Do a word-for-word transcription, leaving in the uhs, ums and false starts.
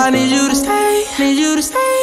I need you to stay, need you to stay.